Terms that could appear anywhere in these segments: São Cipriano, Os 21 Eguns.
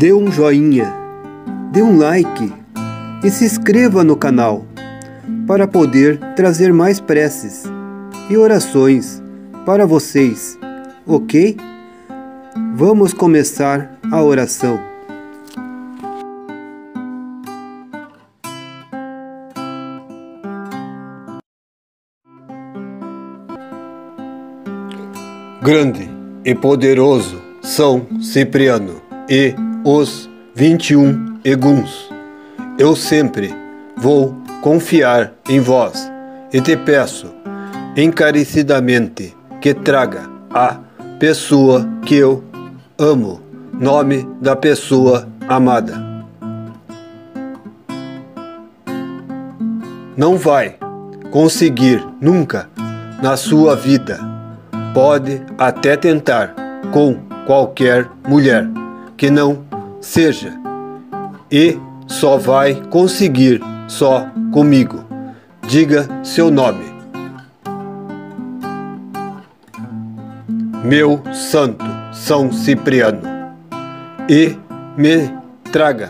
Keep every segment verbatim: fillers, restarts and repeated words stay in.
dê um joinha, dê um like e se inscreva no canal para poder trazer mais preces e orações para vocês, ok? Vamos começar a oração. Grande e poderoso São Cipriano e os vinte e um Eguns, eu sempre vou confiar em vós e te peço encarecidamente que traga a pessoa que eu amo, nome da pessoa amada. Não vai conseguir nunca na sua vida. Pode até tentar com qualquer mulher que não seja, e só vai conseguir só comigo. Diga seu nome. Meu santo São Cipriano, e me traga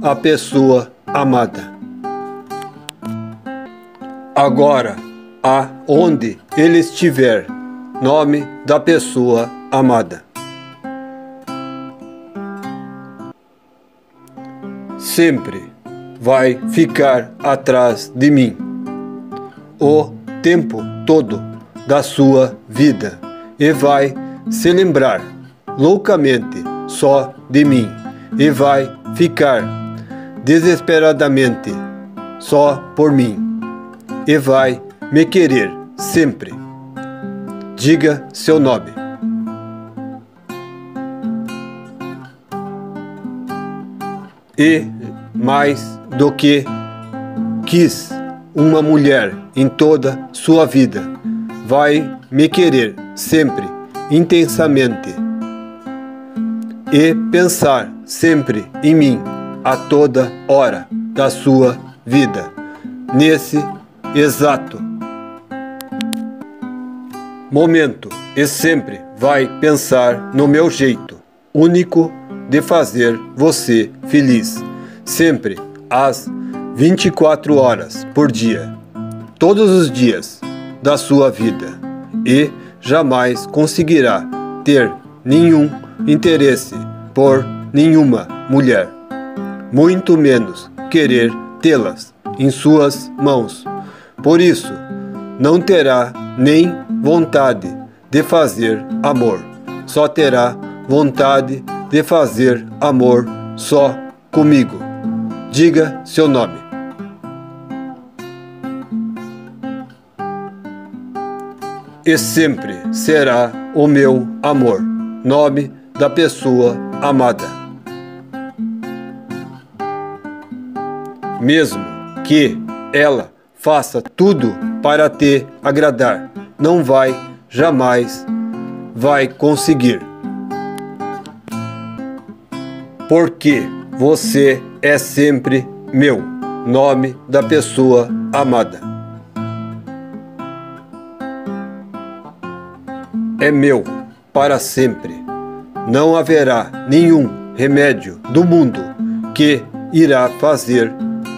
a pessoa amada. Agora, aonde ele estiver, nome da pessoa amada. Sempre vai ficar atrás de mim o tempo todo da sua vida e vai se lembrar loucamente só de mim e vai ficar desesperadamente só por mim e vai me querer sempre. Diga seu nome. E mais do que quis uma mulher em toda sua vida, vai me querer sempre intensamente e pensar sempre em mim a toda hora da sua vida, nesse exato momento, e sempre vai pensar no meu jeito único de fazer você feliz, sempre às vinte e quatro horas por dia, todos os dias da sua vida, e jamais conseguirá ter nenhum interesse por nenhuma mulher, muito menos querer tê-las em suas mãos. Por isso, não terá nem vontade de fazer amor, só terá vontade de fazer amor só comigo. Diga seu nome. E sempre será o meu amor, nome da pessoa amada. Mesmo que ela faça tudo para te agradar, não vai, jamais vai conseguir. Porque você é sempre meu, nome da pessoa amada. É meu para sempre. Não haverá nenhum remédio do mundo que irá fazer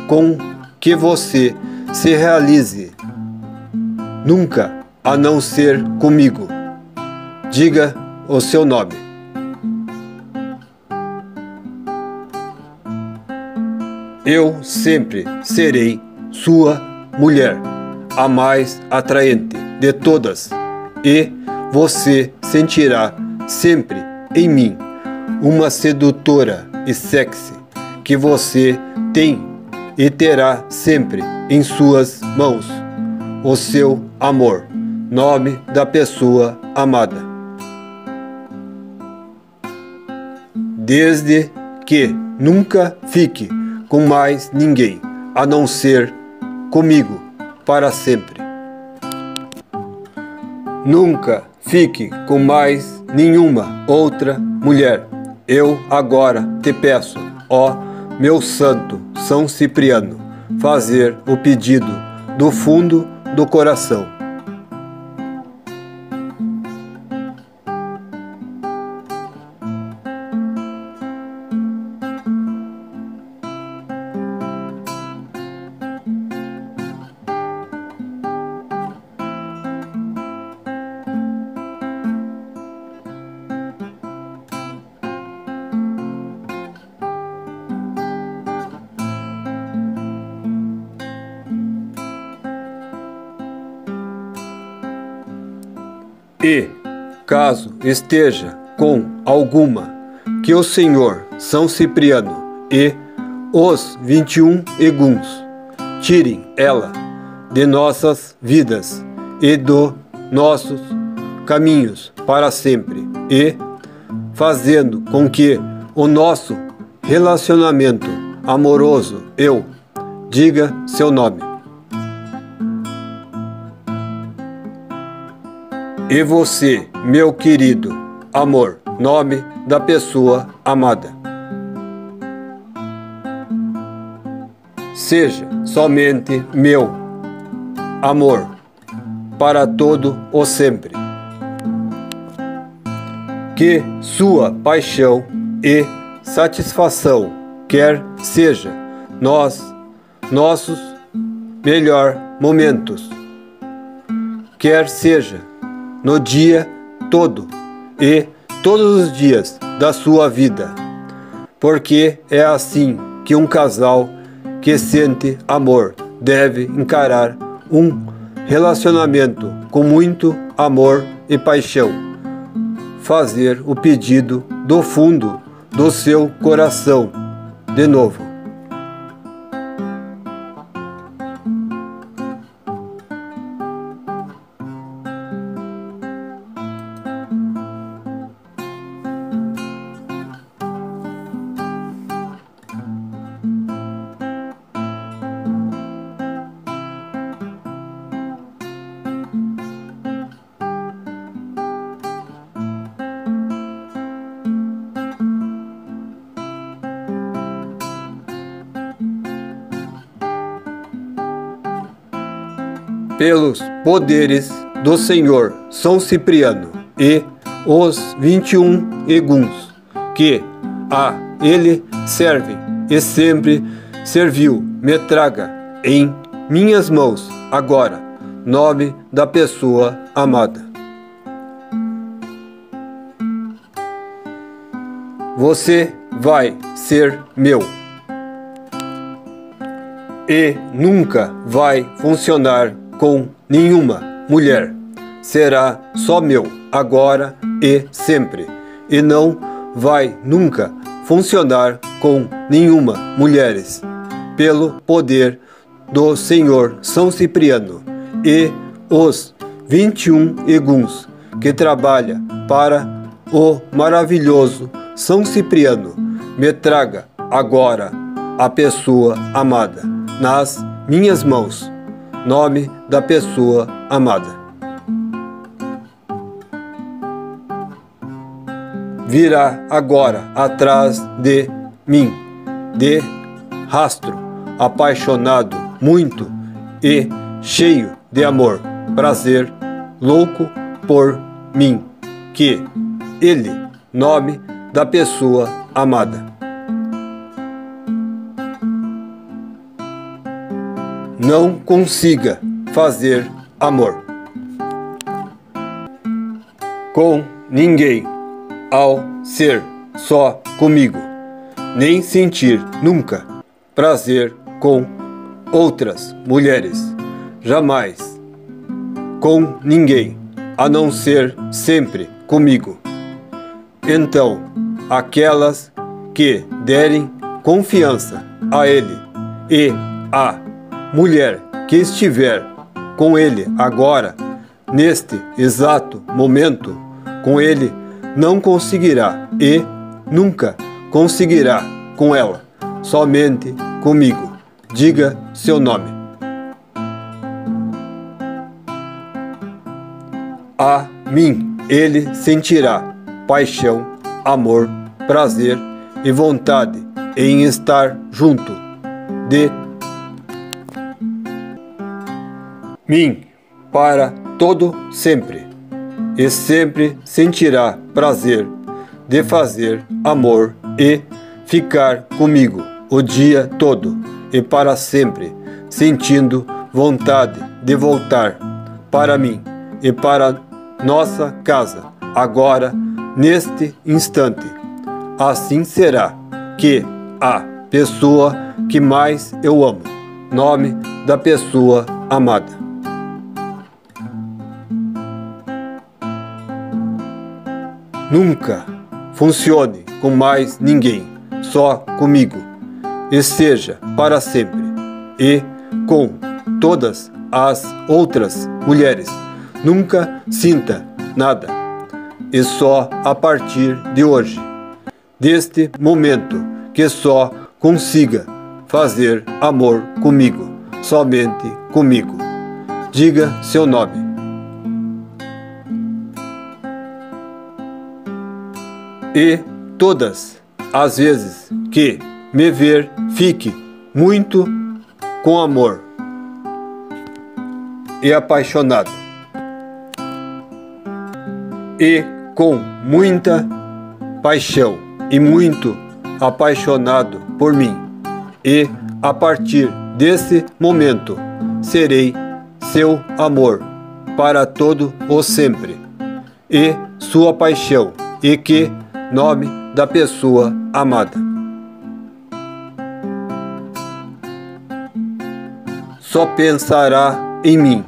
com que você se realize. Nunca, a não ser comigo. Diga o seu nome. Eu sempre serei sua mulher, a mais atraente de todas, e você sentirá sempre em mim uma sedutora e sexy que você tem e terá sempre em suas mãos o seu amor, nome da pessoa amada. Desde que nunca fique com mais ninguém, a não ser comigo, para sempre. Nunca fique com mais nenhuma outra mulher. Eu agora te peço, ó meu santo São Cipriano, fazer o pedido do fundo do coração. E, caso esteja com alguma, que o senhor São Cipriano e os vinte e um Eguns tirem ela de nossas vidas e do nossos caminhos para sempre, e, fazendo com que o nosso relacionamento amoroso eu diga seu nome. E você, meu querido amor, nome da pessoa amada, seja somente meu amor para todo o sempre. Que sua paixão e satisfação, quer seja nós, nossos melhores momentos, quer seja no dia todo e todos os dias da sua vida, porque é assim que um casal que sente amor deve encarar um relacionamento com muito amor e paixão, fazer o pedido do fundo do seu coração de novo. Pelos poderes do senhor São Cipriano e os vinte e um Eguns, que a ele servem e sempre serviu, me traga em minhas mãos agora nome da pessoa amada. Você vai ser meu e nunca vai funcionar com nenhuma mulher, será só meu agora e sempre, e não vai nunca funcionar com nenhuma mulheres, pelo poder do senhor São Cipriano e os vinte e um Eguns, que trabalha para o maravilhoso São Cipriano, me traga agora a pessoa amada nas minhas mãos, nome da pessoa amada. Virá agora atrás de mim, de rastro, apaixonado, muito e cheio de amor, prazer, louco por mim, que ele, nome da pessoa amada. Não consiga fazer amor com ninguém ao ser só comigo, nem sentir nunca prazer com outras mulheres, jamais com ninguém a não ser sempre comigo. Então, aquelas que derem confiança a ele e a mulher que estiver com ele agora, neste exato momento, com ele não conseguirá e nunca conseguirá com ela, somente comigo. Diga seu nome. A mim ele sentirá paixão, amor, prazer e vontade em estar junto de mim para todo sempre, e sempre sentirá prazer de fazer amor e ficar comigo o dia todo e para sempre, sentindo vontade de voltar para mim e para nossa casa agora, neste instante. Assim será que a pessoa que mais eu amo, nome da pessoa amada. nunca funcione com mais ninguém, só comigo, e seja para sempre, e com todas as outras mulheres. Nunca sinta nada, e só a partir de hoje, deste momento, que só consiga fazer amor comigo, somente comigo. Diga seu nome. E todas as vezes que me ver, fique muito com amor e apaixonado, e com muita paixão e muito apaixonado por mim, e a partir desse momento serei seu amor para todo o sempre, e sua paixão, e que nome da pessoa amada. Só pensará em mim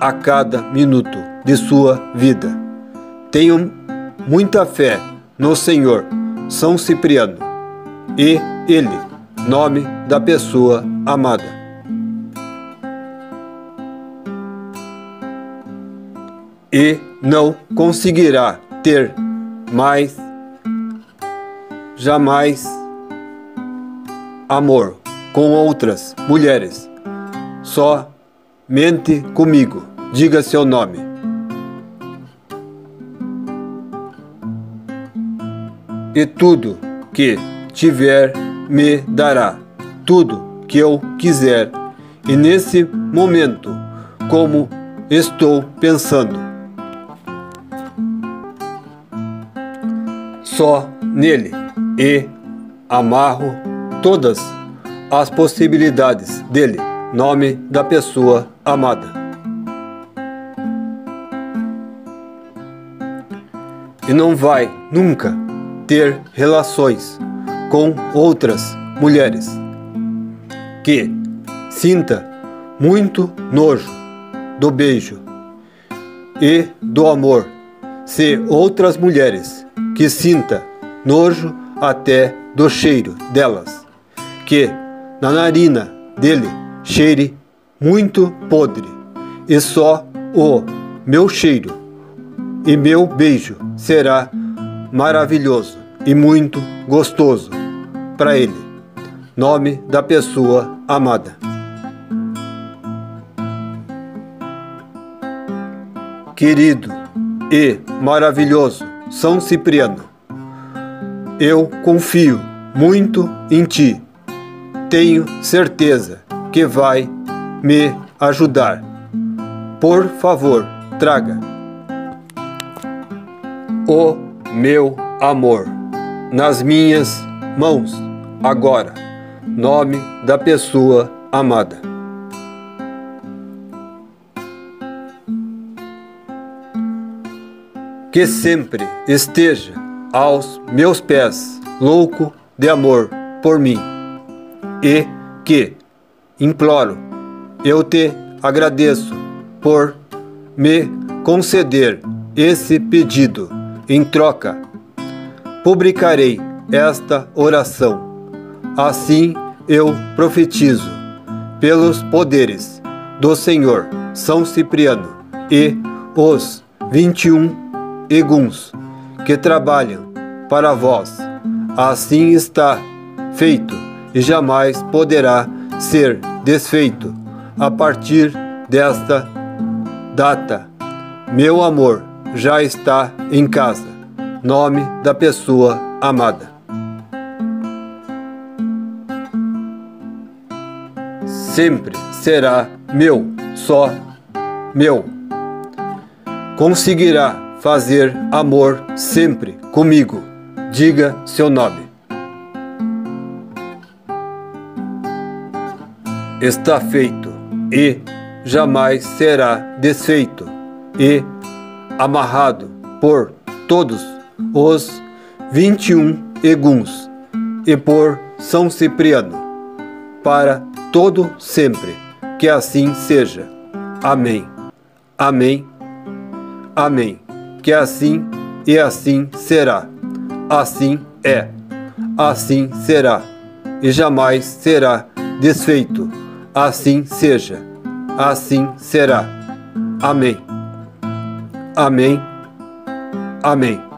a cada minuto de sua vida. Tenho muita fé no Senhor São Cipriano e ele, nome da pessoa amada. E não conseguirá ter mais jamais amor com outras mulheres, somente comigo. Diga seu nome. E tudo que tiver me dará, tudo que eu quiser, e nesse momento, como estou pensando, só nele, e amarro todas as possibilidades dele, nome da pessoa amada. E não vai nunca ter relações com outras mulheres, que sinta muito nojo do beijo e do amor, se outras mulheres, que sinta nojo até do cheiro delas, que na narina dele cheire muito podre, e só o meu cheiro e meu beijo será maravilhoso e muito gostoso para ele, nome da pessoa amada. Querido e maravilhoso São Cipriano, eu confio muito em ti. Tenho certeza que vai me ajudar. Por favor, traga o meu amor nas minhas mãos agora, nome da pessoa amada. Que sempre esteja aos meus pés, louco de amor por mim, e que imploro, eu te agradeço por me conceder esse pedido. Em troca, publicarei esta oração. Assim eu profetizo pelos poderes do Senhor São Cipriano e os vinte e um eguns que trabalham para vós. Assim está feito e jamais poderá ser desfeito. A partir desta data, meu amor já está em casa, nome da pessoa amada. Sempre será meu, só meu. Conseguirá fazer amor sempre comigo. Diga seu nome. Está feito e jamais será desfeito e amarrado por todos os vinte e um eguns e por São Cipriano para todo sempre. Que assim seja. Amém. Amém. Amém. Que assim e assim será. Assim é, assim será, e jamais será desfeito. Assim seja, assim será. Amém. Amém. Amém.